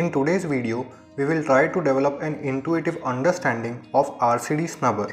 In today's video, we will try to develop an intuitive understanding of RCD snubber.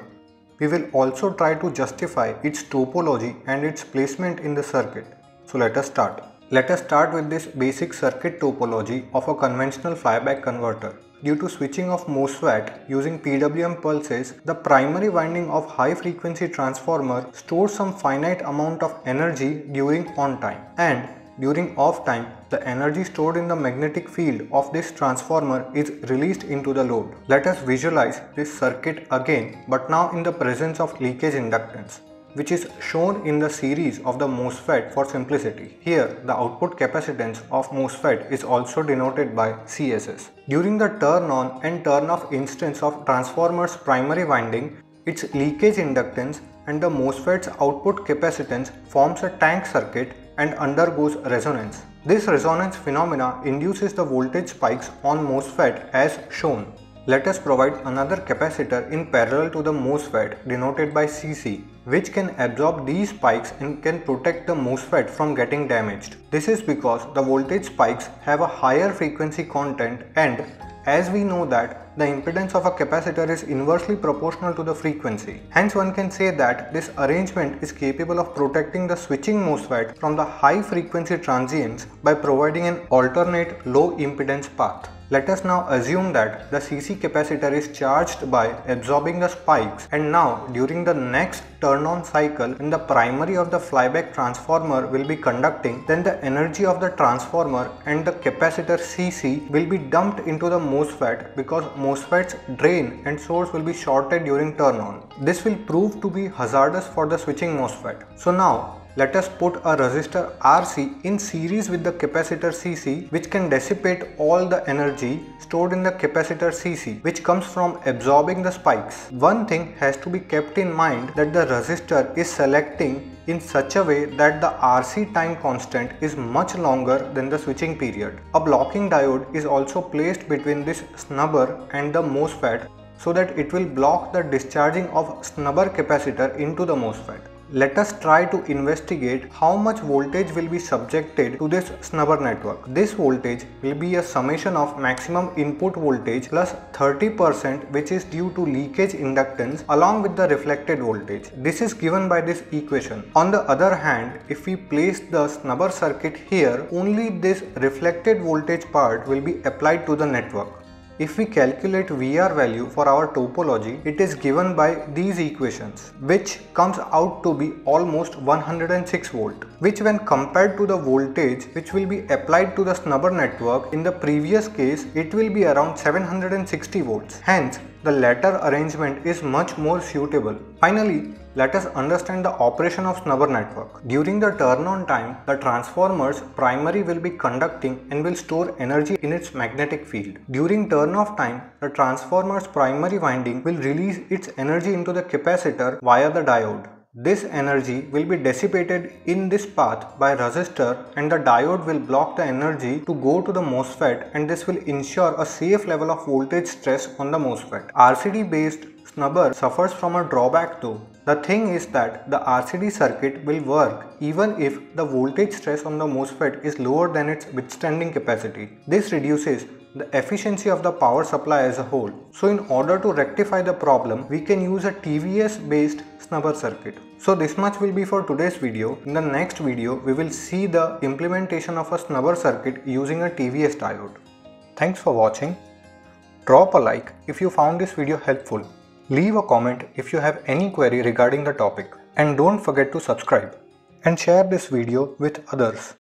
We will also try to justify its topology and its placement in the circuit. So let us start. Let us start with this basic circuit topology of a conventional flyback converter. Due to switching of MOSFET using PWM pulses, the primary winding of high frequency transformer stores some finite amount of energy during on time, and during off time, the energy stored in the magnetic field of this transformer is released into the load. Let us visualize this circuit again, but now in the presence of leakage inductance, which is shown in the series of the MOSFET for simplicity. Here, the output capacitance of MOSFET is also denoted by CSS. During the turn on and turn off instance of transformer's primary winding, its leakage inductance and the MOSFET's output capacitance forms a tank circuit and undergoes resonance. This resonance phenomena induces the voltage spikes on MOSFET as shown. Let us provide another capacitor in parallel to the MOSFET denoted by CC, which can absorb these spikes and can protect the MOSFET from getting damaged. This is because the voltage spikes have a higher frequency content, and as we know that the impedance of a capacitor is inversely proportional to the frequency. Hence, one can say that this arrangement is capable of protecting the switching MOSFET from the high frequency transients by providing an alternate low impedance path. Let us now assume that the CC capacitor is charged by absorbing the spikes, and now during the next turn on cycle when the primary of the flyback transformer will be conducting, then the energy of the transformer and the capacitor CC will be dumped into the MOSFET because MOSFET's drain and source will be shorted during turn on. This will prove to be hazardous for the switching MOSFET. So now, let us put a resistor RC in series with the capacitor CC, which can dissipate all the energy stored in the capacitor CC, which comes from absorbing the spikes. One thing has to be kept in mind, that the resistor is selecting in such a way that the RC time constant is much longer than the switching period. A blocking diode is also placed between this snubber and the MOSFET so that it will block the discharging of snubber capacitor into the MOSFET. Let us try to investigate how much voltage will be subjected to this snubber network. This voltage will be a summation of maximum input voltage plus 30%, which is due to leakage inductance, along with the reflected voltage. This is given by this equation. On the other hand, if we place the snubber circuit here, only this reflected voltage part will be applied to the network. If we calculate VR value for our topology, it is given by these equations, which comes out to be almost 106 volt, which when compared to the voltage which will be applied to the snubber network in the previous case, it will be around 760 volts. Hence, the latter arrangement is much more suitable. Finally, let us understand the operation of snubber network. During the turn on time, the transformer's primary will be conducting and will store energy in its magnetic field. During turn off time, the transformer's primary winding will release its energy into the capacitor via the diode. This energy will be dissipated in this path by resistor, and the diode will block the energy to go to the MOSFET, and this will ensure a safe level of voltage stress on the MOSFET. RCD based snubber suffers from a drawback though. The thing is that the RCD circuit will work even if the voltage stress on the MOSFET is lower than its withstanding capacity. This reduces the efficiency of the power supply as a whole. So in order to rectify the problem, we can use a TVS based snubber circuit. So this much will be for today's video. In the next video, we will see the implementation of a snubber circuit using a TVS diode. Thanks for watching. Drop a like if you found this video helpful. Leave a comment if you have any query regarding the topic. And don't forget to subscribe and share this video with others.